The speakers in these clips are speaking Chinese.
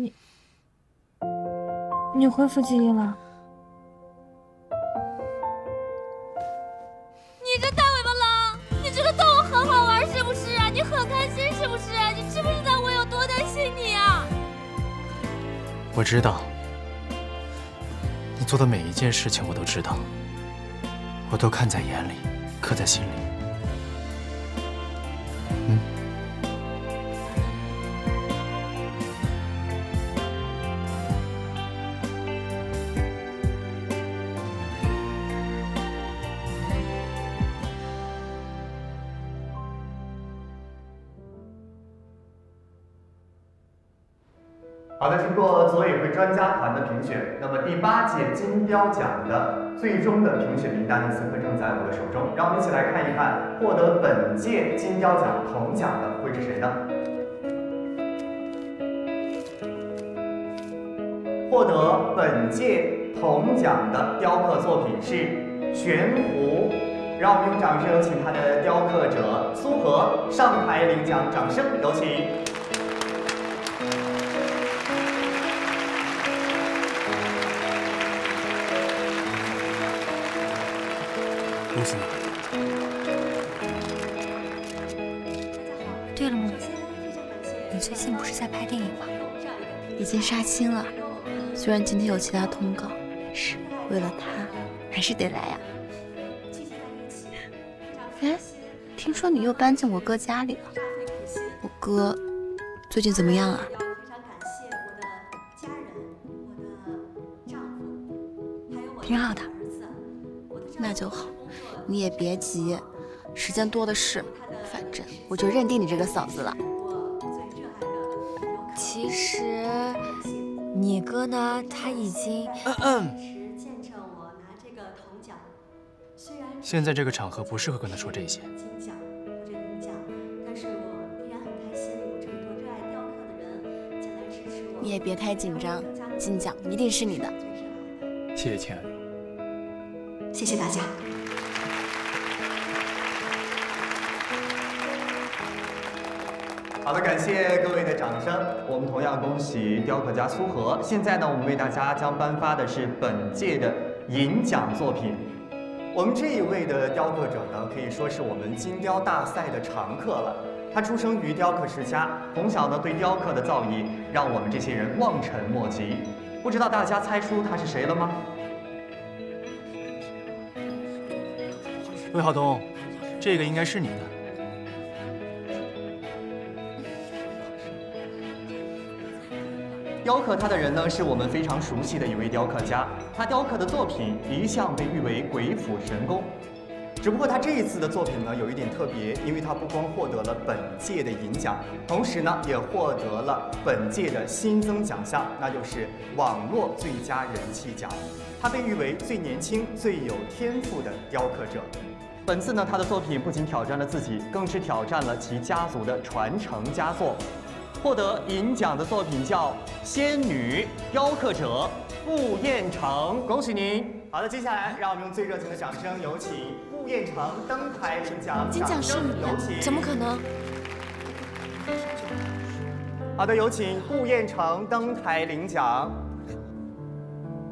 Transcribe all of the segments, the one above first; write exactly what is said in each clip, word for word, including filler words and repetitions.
你，你恢复记忆了？你个大尾巴狼！你这个逗我很好玩是不是啊？你很开心是不是啊？你知不知道我有多担心你啊？我知道，你做的每一件事情我都知道，我都看在眼里，刻在心里。 好的，经过组委会专家团的评选，那么第八届金标奖的最终的评选名单呢，此刻正在我的手中。让我们一起来看一看，获得本届金标奖铜奖的会是谁呢？获得本届铜奖的雕刻作品是悬壶，让我们用掌声有请他的雕刻者苏荷上台领奖，掌声有请。 母子，对了，母子，你最近不是在拍电影吗？已经杀青了，虽然今天有其他通告，但是为了他，还是得来呀。哎，听说你又搬进我哥家里了，我哥最近怎么样啊？ 那就好，你也别急，时间多的是，反正我就认定你这个嫂子了。其实，你哥呢，他已经见证我拿这个铜奖。虽然现在这个场合不适合跟他说这些。金奖或者银奖，但是我依然很开心，有这么多热爱雕刻的人前来支持我。你也别太紧张，金奖一定是你的。谢谢亲爱的。 谢谢大家。好的，感谢各位的掌声。我们同样恭喜雕刻家苏荷。现在呢，我们为大家将颁发的是本届的银奖作品。我们这一位的雕刻者呢，可以说是我们金雕大赛的常客了。他出生于雕刻世家，从小呢对雕刻的造诣让我们这些人望尘莫及。不知道大家猜出他是谁了吗？ 魏浩东，这个应该是你的。雕刻他的人呢，是我们非常熟悉的一位雕刻家。他雕刻的作品一向被誉为鬼斧神工，只不过他这一次的作品呢，有一点特别，因为他不光获得了本届的银奖，同时呢，也获得了本届的新增奖项，那就是网络最佳人气奖。他被誉为最年轻、最有天赋的雕刻者。 本次呢，他的作品不仅挑战了自己，更是挑战了其家族的传承佳作。获得银奖的作品叫《仙女雕刻者》顾雁成，恭喜您！好的，接下来让我们用最热情的掌声，有请顾雁成登台领奖。金奖是你的，怎么可能？好的，有请顾雁成登台领奖。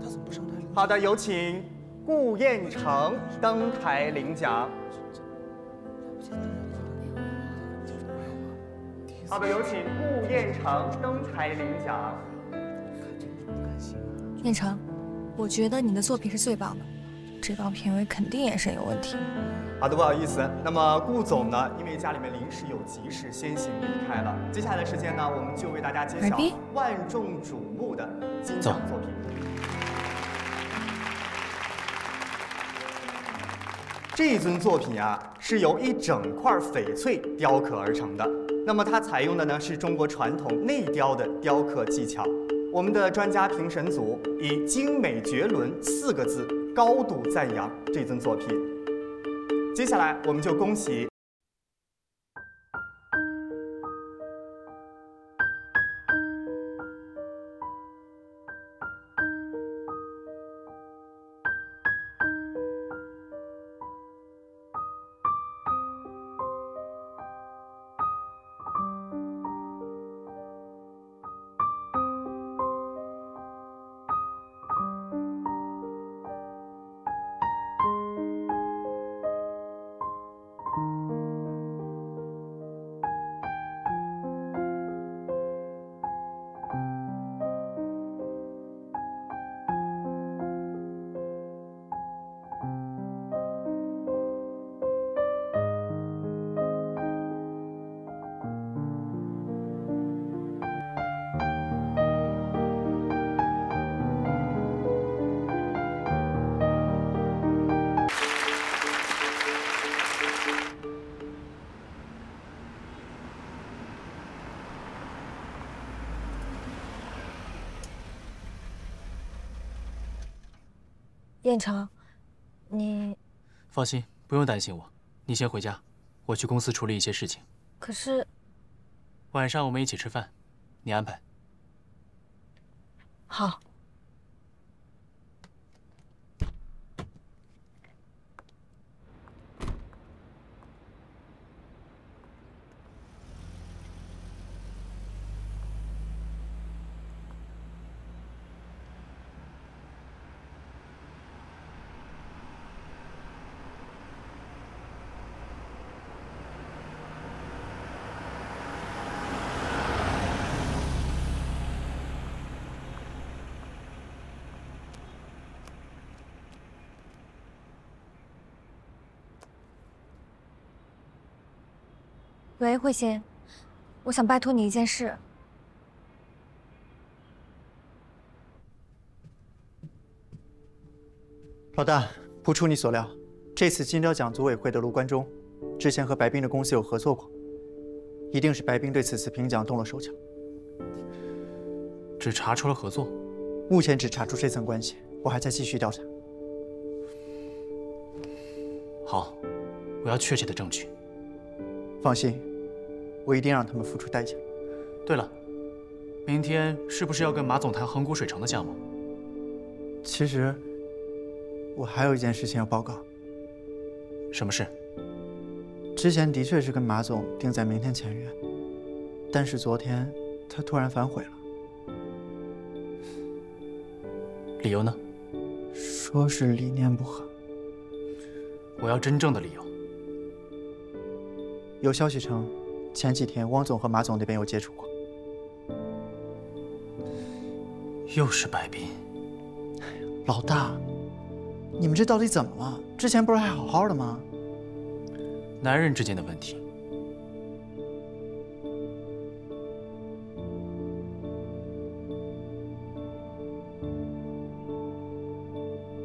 他怎么不上台？好的，有请。 顾雁成登台领奖。好的，有请顾雁成登台领奖。雁成，我觉得你的作品是最棒的，这帮评委肯定眼神有问题。好的，不好意思。那么顾总呢？因为家里面临时有急事，先行离开了。接下来的时间呢，我们就为大家揭晓万众瞩目的金奖作品。 这尊作品啊，是由一整块翡翠雕刻而成的。那么它采用的呢是中国传统内雕的雕刻技巧。我们的专家评审组以“精美绝伦”四个字高度赞扬这尊作品。接下来，我们就恭喜。彦城，你放心，不用担心我。你先回家，我去公司处理一些事情。可是晚上我们一起吃饭，你安排。好。 喂，慧心，我想拜托你一件事。老大，不出你所料，这次金雕奖组委会的卢关中，之前和白冰的公司有合作过，一定是白冰对此次评奖动了手脚。只查出了合作，目前只查出这层关系，我还在继续调查。好，我要确切的证据。 放心，我一定让他们付出代价。对了，明天是不是要跟马总谈恒古水城的项目？其实，我还有一件事情要报告。什么事？之前的确是跟马总定在明天签约，但是昨天他突然反悔了。理由呢？说是理念不合。我要真正的理由。 有消息称，前几天汪总和马总那边有接触过。又是白冰，老大，你们这到底怎么了？之前不是还好好的吗？男人之间的问题。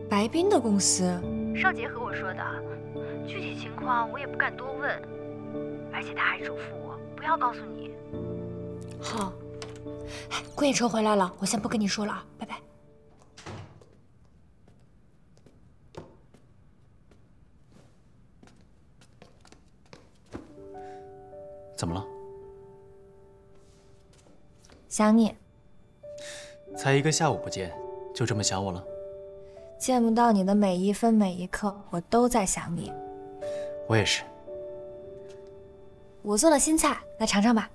白冰的公司，邵杰和我说的，具体情况我也不敢多问。 而且他还嘱咐我不要告诉你。好，哎，顾彦城回来了，我先不跟你说了啊，拜拜。怎么了？想你。才一个下午不见，就这么想我了？见不到你的每一分每一刻，我都在想你。我也是。 我做了新菜，来尝尝吧。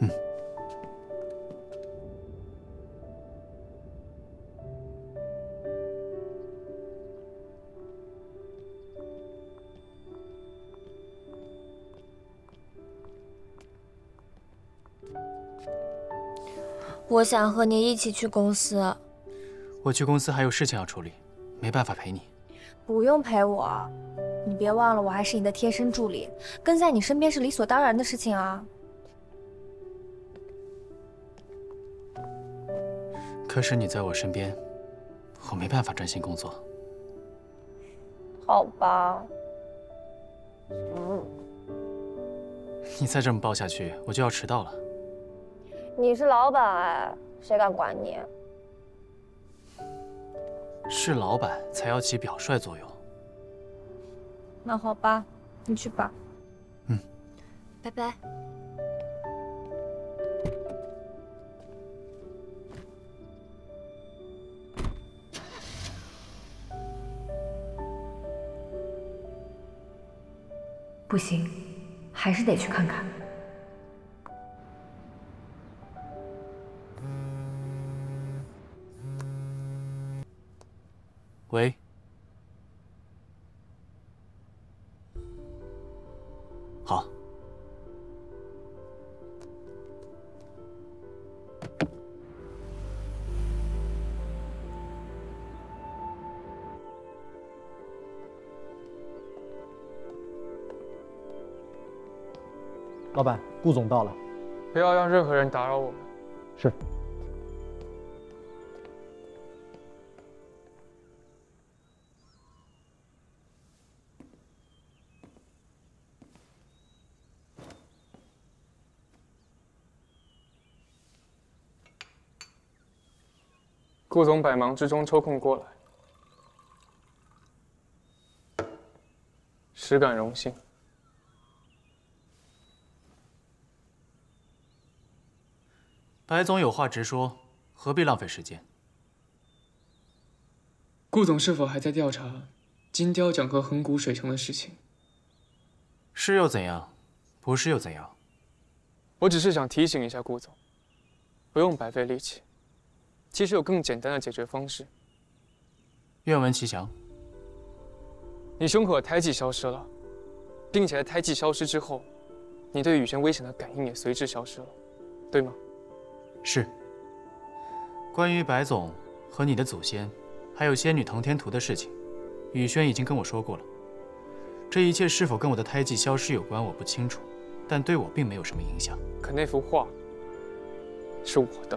嗯。我想和你一起去公司。我去公司还有事情要处理，没办法陪你。不用陪我。 你别忘了，我还是你的贴身助理，跟在你身边是理所当然的事情啊。可是你在我身边，我没办法专心工作。好吧。嗯。你再这么抱下去，我就要迟到了。你是老板哎，谁敢管你？是老板才要起表率作用。 那好吧，你去吧。嗯，拜拜。不行，还是得去看看。 老板，顾总到了，不要让任何人打扰我们。是。顾总百忙之中抽空过来，实感荣幸。白总有话直说，何必浪费时间？顾总是否还在调查金雕奖和恒古水城的事情？是又怎样？不是又怎样？我只是想提醒一下顾总，不用白费力气。其实有更简单的解决方式。愿闻其详。 你胸口的胎记消失了，并且在胎记消失之后，你对雨轩危险的感应也随之消失了，对吗？是。关于白总和你的祖先，还有仙女腾天图的事情，雨轩已经跟我说过了。这一切是否跟我的胎记消失有关，我不清楚，但对我并没有什么影响。可那幅画是我的，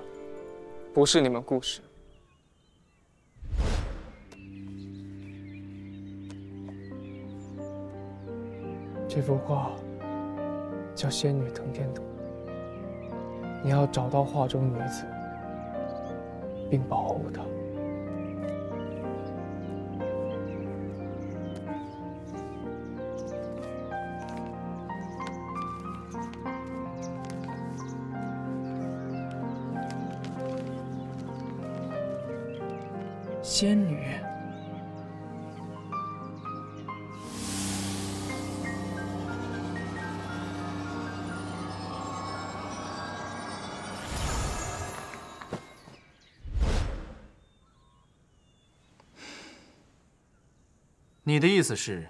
不是你们顾氏。 这幅画叫《仙女腾天图》，你要找到画中女子，并保护她。仙女。 你的意思是，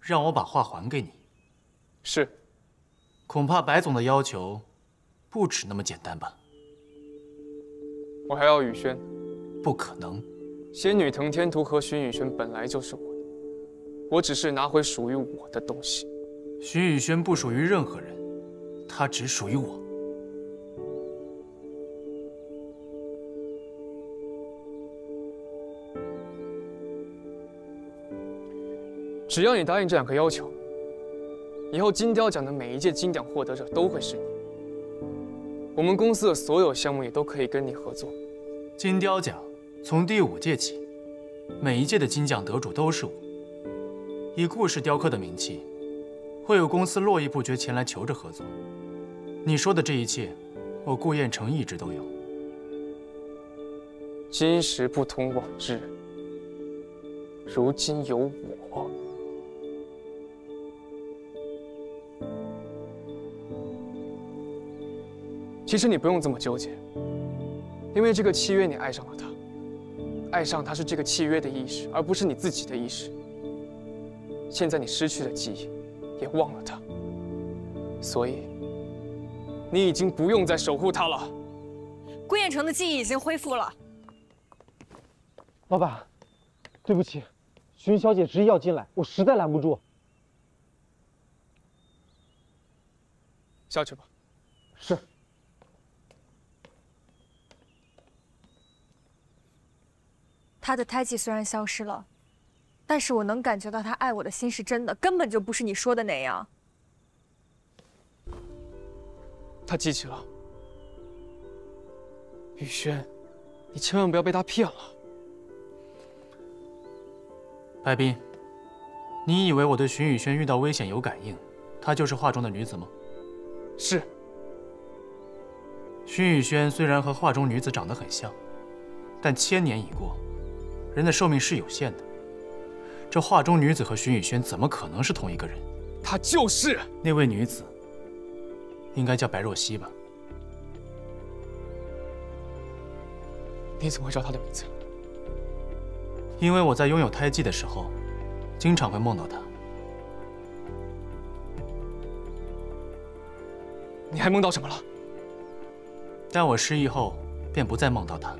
让我把画还给你？是。恐怕白总的要求不止那么简单吧？我还要雨轩。不可能。仙女腾天图和徐雨轩本来就是我的，我只是拿回属于我的东西。徐雨轩不属于任何人，他只属于我。只要你答应这两个要求，以后金雕奖的每一届金奖获得者都会是你。我们公司的所有项目也都可以跟你合作。金雕奖从第五届起，每一届的金奖得主都是我。以顾氏雕刻的名气，会有公司络绎不绝前来求着合作。你说的这一切，我顾彦城一直都有。今时不同往日，如今有我。 其实你不用这么纠结，因为这个契约你爱上了他，爱上他是这个契约的意识，而不是你自己的意识。现在你失去了记忆，也忘了他，所以你已经不用再守护他了。顾彦城的记忆已经恢复了。老板，对不起，荀小姐执意要进来，我实在拦不住。下去吧。是。 他的胎记虽然消失了，但是我能感觉到他爱我的心是真的，根本就不是你说的那样。他记起了，雨轩，你千万不要被他骗了。白冰，你以为我对徐雨轩遇到危险有感应，她就是画中的女子吗？是。徐雨轩虽然和画中女子长得很像，但千年已过。 人的寿命是有限的，这画中女子和徐雨轩怎么可能是同一个人？她就是那位女子，应该叫白若曦吧？你怎么会知道她的名字？因为我在拥有胎记的时候，经常会梦到她。你还梦到什么了？但我失忆后便不再梦到她，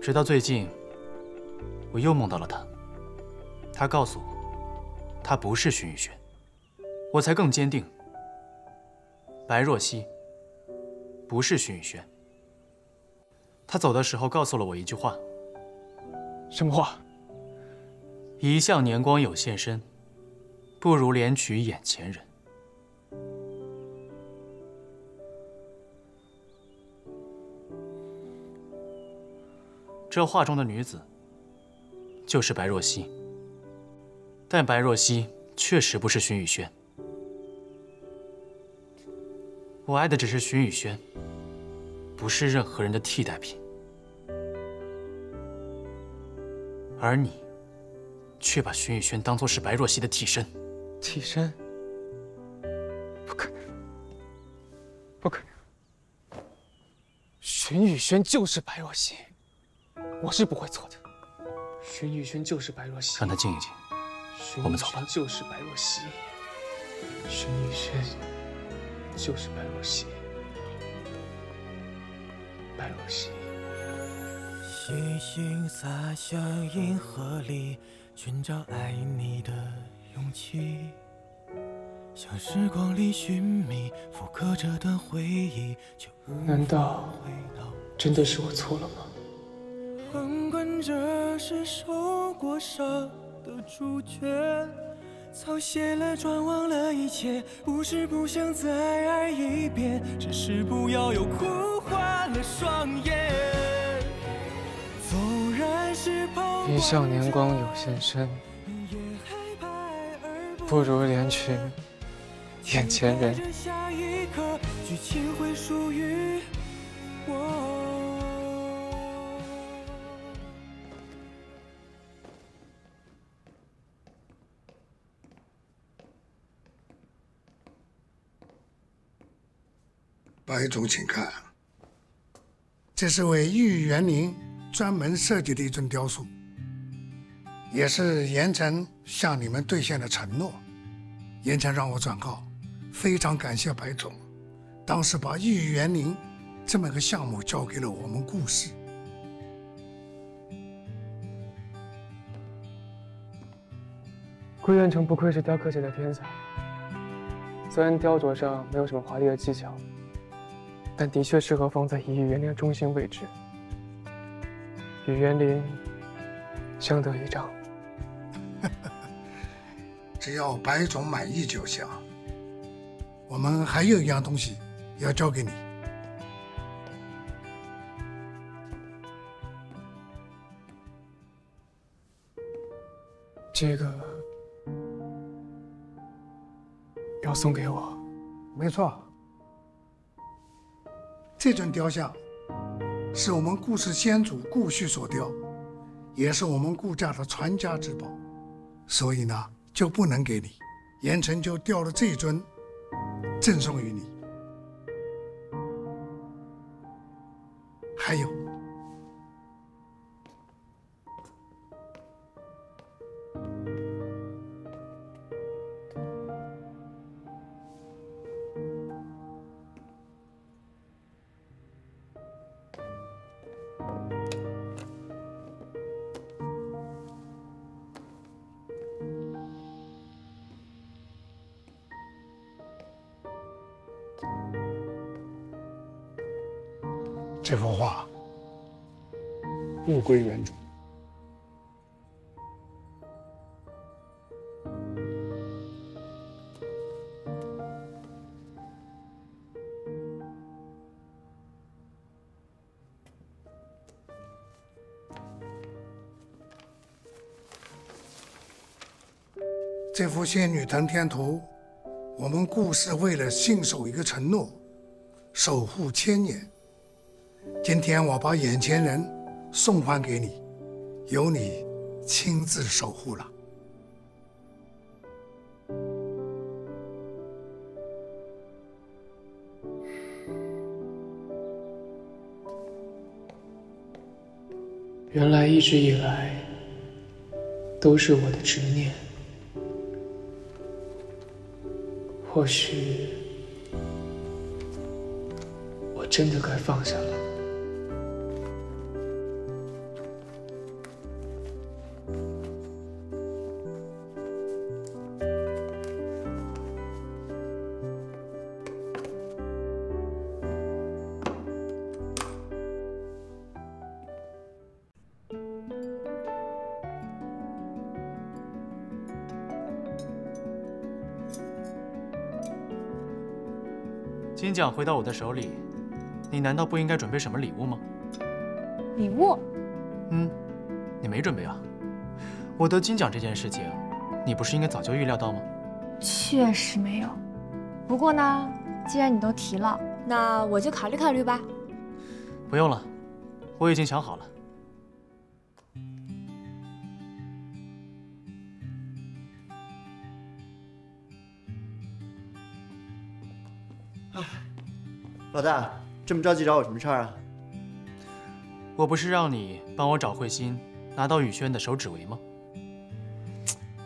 直到最近。 我又梦到了他，他告诉我，他不是徐雨轩，我才更坚定，白若曦不是徐雨轩。他走的时候告诉了我一句话，什么话？一向年光有现身，不如怜取眼前人。这画中的女子。 就是白若曦，但白若曦确实不是荀宇轩。我爱的只是荀宇轩，不是任何人的替代品。而你，却把荀宇轩当作是白若曦的替身。替身？不可能！不可能！荀宇轩就是白若曦，我是不会错的。 荀宇轩就是白若曦，让他静一静，我们走吧。荀宇轩就是白若曦，荀宇轩就是白若曦，白若曦。星星洒向银河里，寻找爱你的勇气，向时光里寻觅复刻这段回忆，却无法回到。难道真的是我错了吗？ 横亘这是受过伤的主角，草鞋了，转忘了一切，不是不想再爱一遍，只是不要又哭花了双眼。纵然是抛一笑年光有限身，不如怜取眼前人。剧情会属于我。 白总，请看，这是为玉园林专门设计的一尊雕塑，也是严城向你们兑现的承诺。严城让我转告，非常感谢白总，当时把玉园林这么个项目交给了我们顾氏。顾彦城不愧是雕刻界的天才，虽然雕琢上没有什么华丽的技巧。 但的确适合放在以语园林的中心位置。与园林相得益彰。只要白总满意就行。我们还有一样东西要交给你。这个要送给我？没错。 这尊雕像是我们顾氏先祖顾旭所雕，也是我们顾家的传家之宝，所以呢就不能给你。严城就雕了这尊，赠送于你。还有，这幅画物归原主。这幅《仙女腾天图》，我们顾氏为了信守一个承诺，守护千年。 今天我把眼前人送还给你，由你亲自守护了。原来一直以来都是我的执念，或许我真的该放下了。 金奖回到我的手里，你难道不应该准备什么礼物吗？礼物？嗯，你没准备啊？我得金奖这件事情，你不是应该早就预料到吗？确实没有。不过呢，既然你都提了，那我就考虑考虑吧。不用了，我已经想好了。 老大，这么着急找我什么事儿啊？我不是让你帮我找慧心拿到雨轩的手指围吗？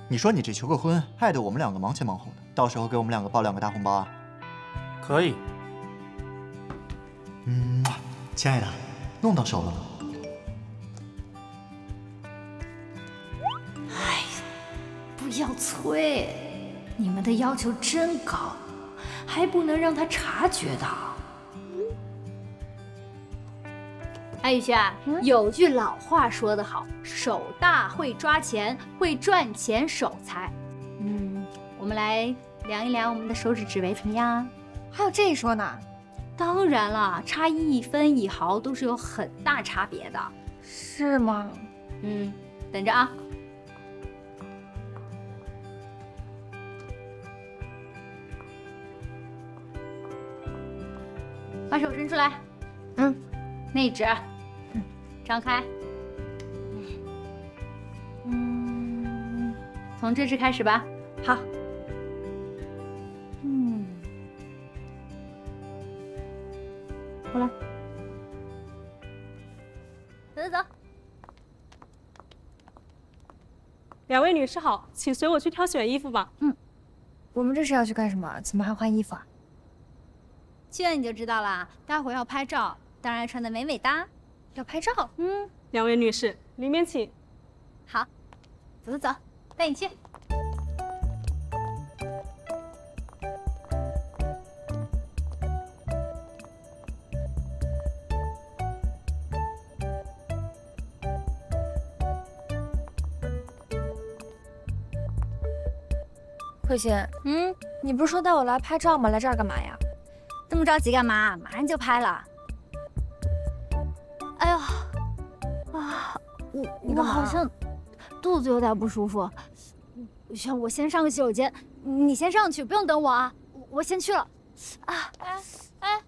你说你这求个婚，害得我们两个忙前忙后的，到时候给我们两个包两个大红包啊？可以。嗯，亲爱的，弄到手了吗？哎，不要催，你们的要求真高，还不能让他察觉到。 哎，雨轩，有句老话说得好，手大会抓钱，会赚钱守财。嗯，我们来量一量我们的手指指围怎么样啊？还有这一说呢？当然了，差一分一毫都是有很大差别的。是吗？嗯，等着啊。把手伸出来。嗯，那指。 张开，嗯，从这只开始吧。好，嗯，过来，走走走。两位女士好，请随我去挑选衣服吧。嗯，我们这是要去干什么？怎么还换衣服啊？去了你就知道啦。待会儿要拍照，当然穿的美美哒。 要拍照，嗯，两位女士，里面请。好，走走走，带你去。慧心，嗯，你不是说带我来拍照吗？来这儿干嘛呀？这么着急干嘛？马上就拍了。 哎呦，啊，我我好像肚子有点不舒服，轩，我先上个洗手间，你先上去，不用等我啊，我先去了。啊，哎哎，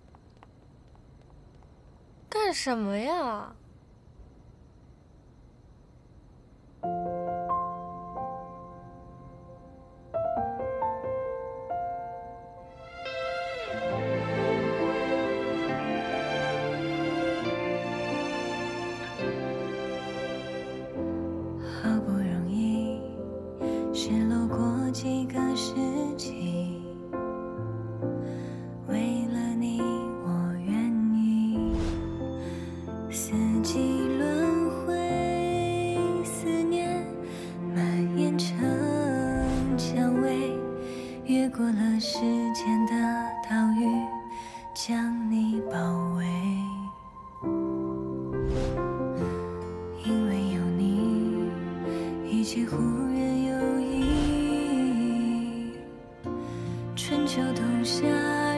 干什么呀？几个世纪，为了你我愿意。四季轮回，思念蔓延成蔷薇，越过了时间的岛屿，将你包围。因为有你，一切忽然有意义。 春秋冬夏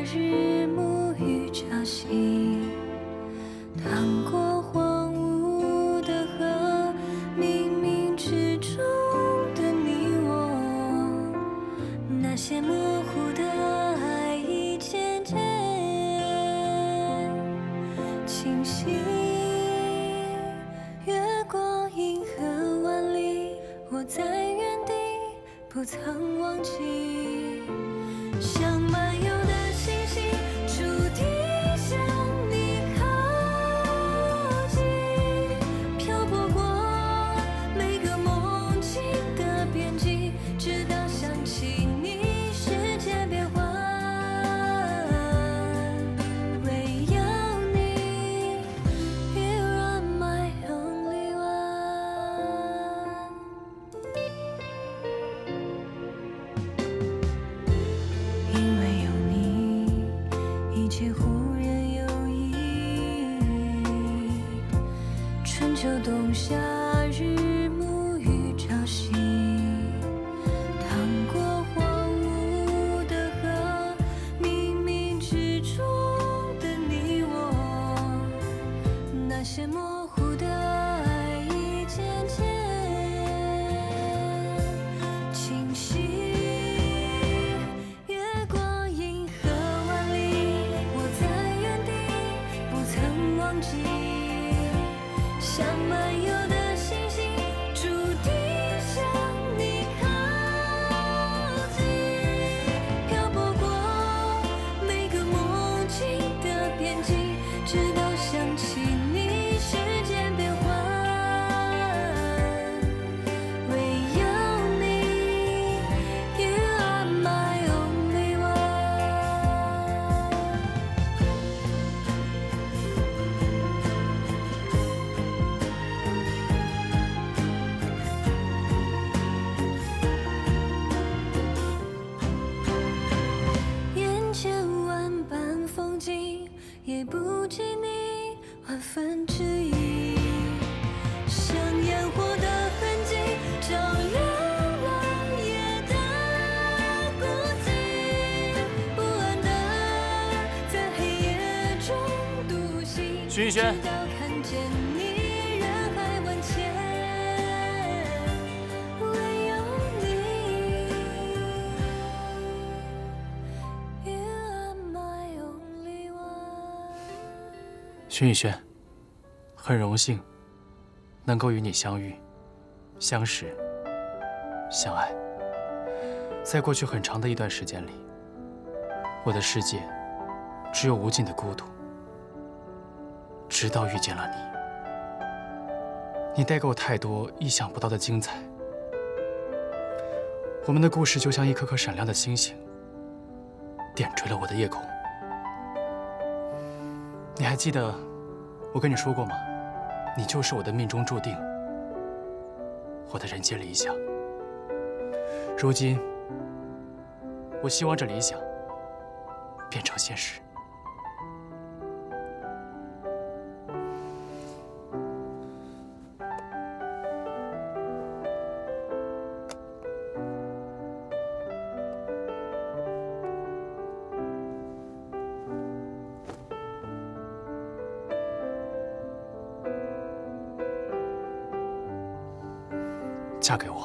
日暮雨朝夕，趟过荒芜的河，冥冥之中的你我，那些模糊的爱已渐渐清晰。越过银河万里，我在原地不曾忘记。 像漫游的星星，注定向你靠近，漂泊过每个梦境的边际，直到想起你，世界变幻，唯有你 ，You are my only one。 却忽然有意义，春秋冬夏日暮雨朝夕，趟过荒芜的河，冥冥之中的你我，那些模糊的爱已渐渐清晰。也不及你万分之一，像烟火的痕迹，照亮了夜的孤寂。不安的在黑夜中独行，徐艺轩。直到看见你，人海万千，唯有你。You are my own。 徐艺轩，很荣幸能够与你相遇、相识、相爱。在过去很长的一段时间里，我的世界只有无尽的孤独，直到遇见了你。你带给我太多意想不到的精彩。我们的故事就像一颗颗闪亮的星星，点缀了我的夜空。你还记得？ 我跟你说过吗？你就是我的命中注定，我的人间理想。如今，我希望这理想变成现实。嫁给我。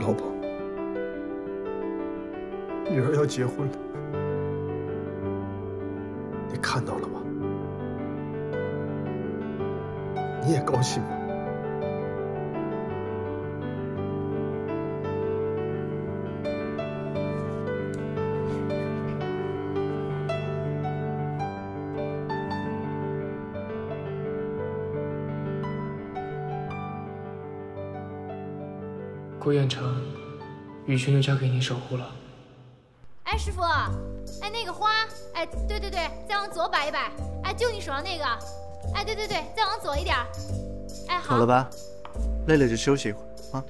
老婆，女儿要结婚了，你看到了吗？你也高兴吗？顾彦城，雨荨就交给你守护了。哎，师傅，哎，那个花，哎，对对对，再往左摆一摆，哎，就你手上那个，哎，对对对，再往左一点，哎，好。好了吧，累了就休息一会儿啊。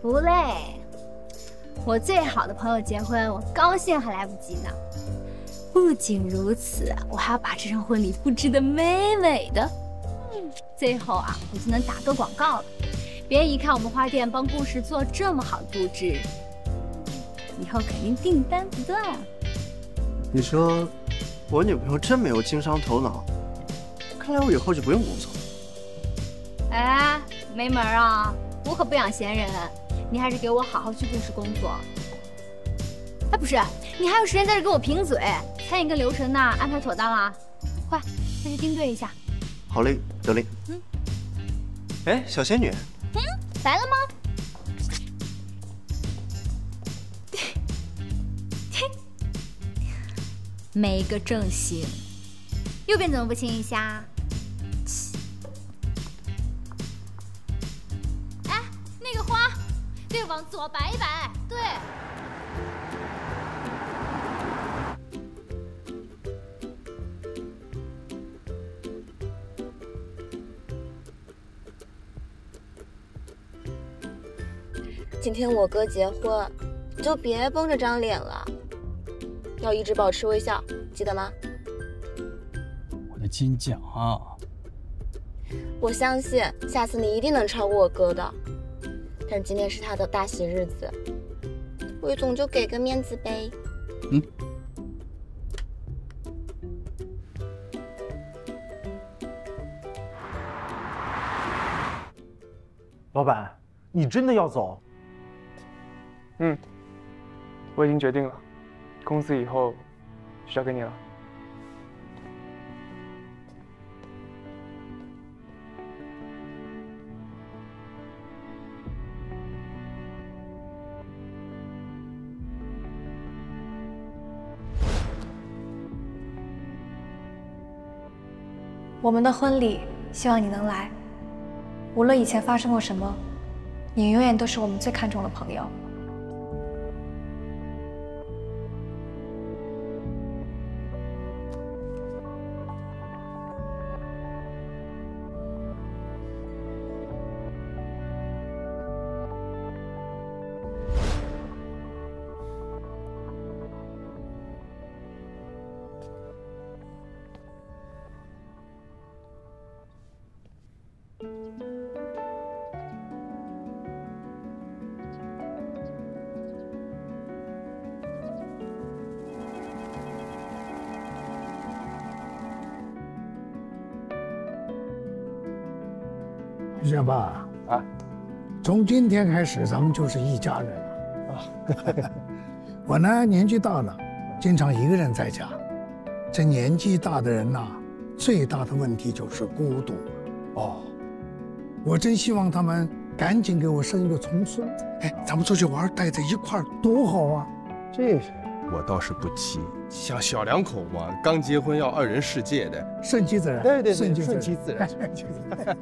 不累，我最好的朋友结婚，我高兴还来不及呢。不仅如此，我还要把这场婚礼布置得美美的。 最后啊，我就能打个广告了。别一看我们花店帮故事做这么好的布置，以后肯定订单不断啊。你说，我女朋友真没有经商头脑，看来我以后就不用工作了。哎，没门儿啊！我可不养闲人，你还是给我好好去正式工作。哎，不是，你还有时间在这给我贫嘴？餐饮跟流程呢，安排妥当了？快，再去盯对一下。好嘞，得嘞。嗯。哎，小仙女。嗯，来了吗？ 没个正形，右边怎么不亲一下？哎，那个花，对，往左摆一摆，对。今天我哥结婚，你就别绷着张脸了。 要一直保持微笑，记得吗？我的金奖啊！我相信下次你一定能超过我哥的。但是今天是他的大喜日子，魏总就给个面子呗。嗯。老板，你真的要走？嗯，我已经决定了。 公司以后就交给你了。我们的婚礼，希望你能来。无论以前发生过什么，你永远都是我们最看重的朋友。 是这吧？啊，从今天开始，咱们就是一家人了。啊，我呢年纪大了，经常一个人在家。这年纪大的人呐、啊，最大的问题就是孤独。哦，我真希望他们赶紧给我生一个重孙。哎，咱们出去玩，待在一块儿多好啊！这是我倒是不急，像小两口嘛，刚结婚要二人世界的，顺其自然。对对对，顺其自然，顺其自然。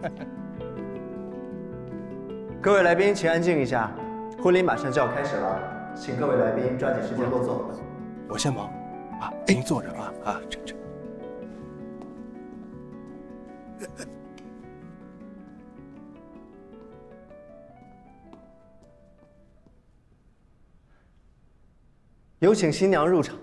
各位来宾，请安静一下，婚礼马上就要开始了，请各位来宾抓紧时间落座。我先忙，啊，您坐着啊啊，这这。有请新娘入场。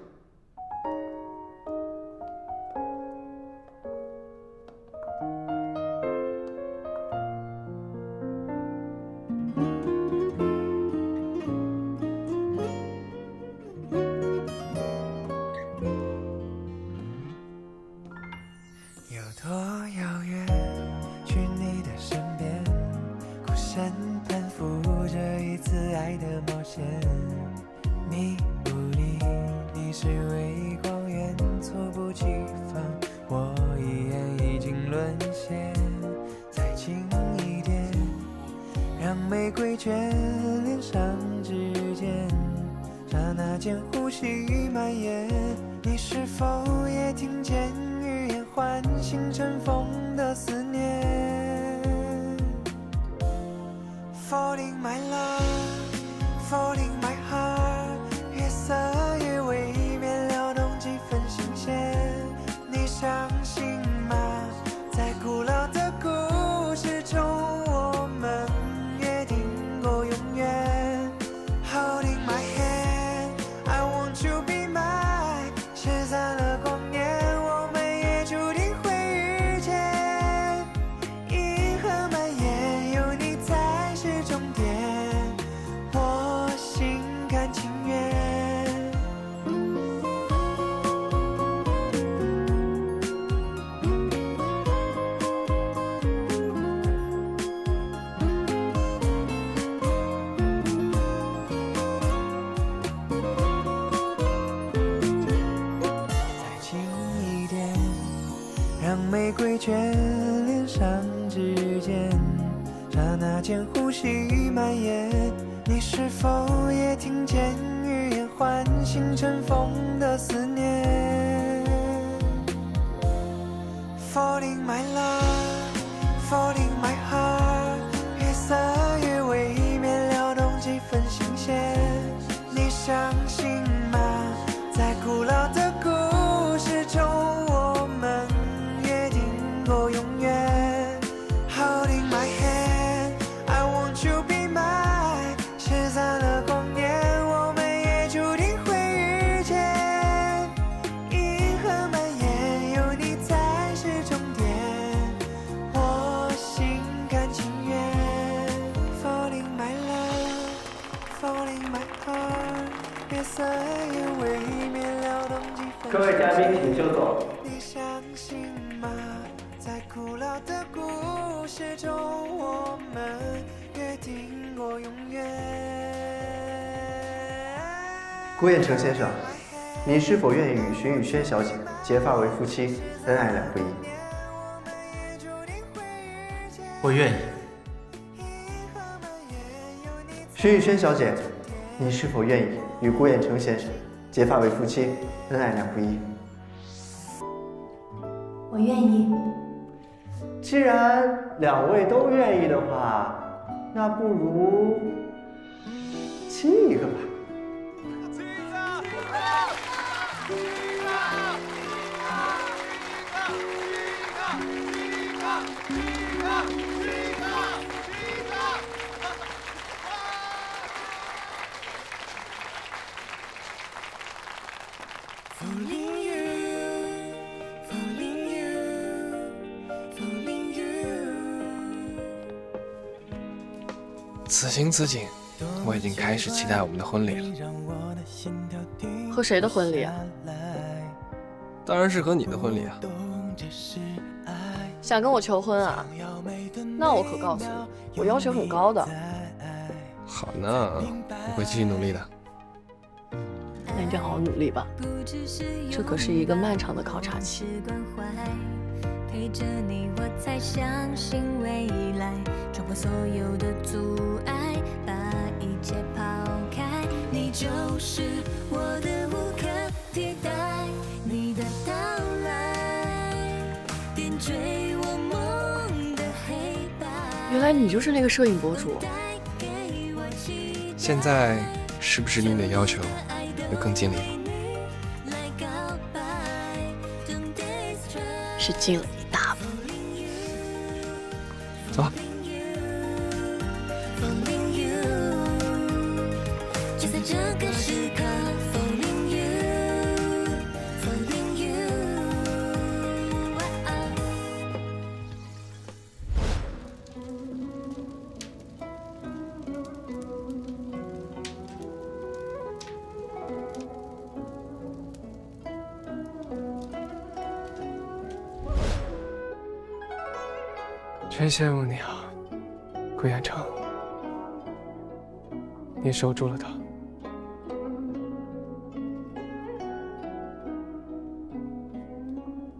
让玫瑰眷恋上指尖，刹那间呼吸蔓延。你是否也听见语言唤醒尘封的思念 ？Falling my love, falling my heart， 月色与未眠撩动几分新鲜。你相信吗？在古老的故事中，我们。 过永远 ，Holding my hand, I want you be mine。失散了光年，我们也注定会遇见。银河蔓延，有你才是终点，我心甘情愿。Falling my love, falling my heart。月色也未免撩动几分。各位嘉宾，请就座。你相信吗？ 在古老的故事中，我们约定过永远。顾彦成先生，您是否愿意与荀雨萱小姐结发为夫妻，恩爱两不疑？我愿意。荀雨萱小姐，您是否愿意与顾彦成先生结发为夫妻，恩爱两不疑？我愿意。 既然两位都愿意的话，那不如亲一个吧。亲一个！亲一个！亲一个！亲一个！亲一个！亲一个！亲一个！亲一个！亲一个！亲一个！风铃雨，风铃雨，风铃。 此情此景，我已经开始期待我们的婚礼了。和谁的婚礼啊？当然是和你的婚礼啊！想跟我求婚啊？那我可告诉你，我要求很高的。好呢，我会继续努力的。那你就好好努力吧，这可是一个漫长的考察期。 陪着你，我才相信未来。冲破所有的阻碍，把一切抛开。你就是我的无可替代。你的到来，点缀我梦的黑白。原来你就是那个摄影博主。现在是不是你的要求又更尽力了？是尽了。 走吧。真羡慕你啊，顾彦成，你守住了他。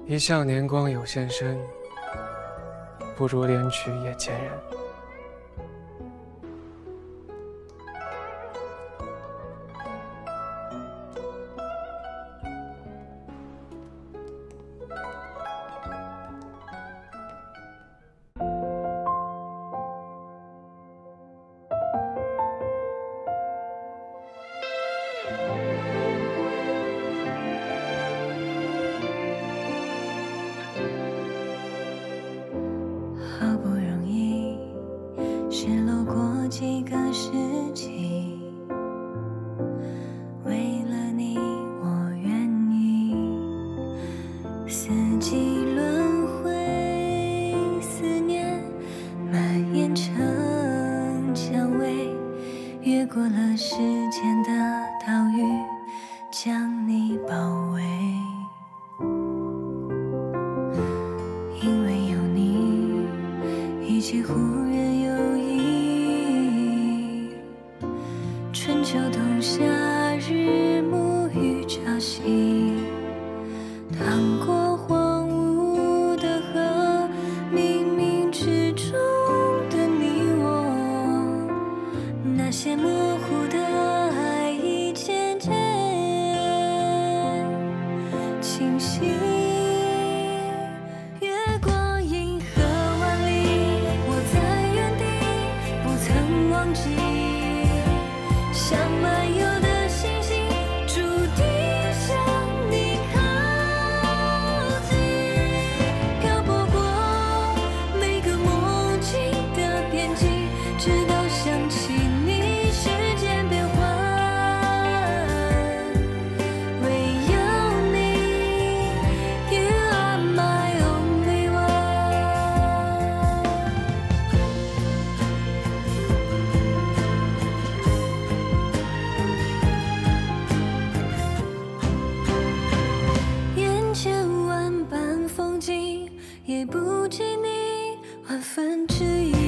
一向年光有限身，不如怜取也见人。也不及你万分之一。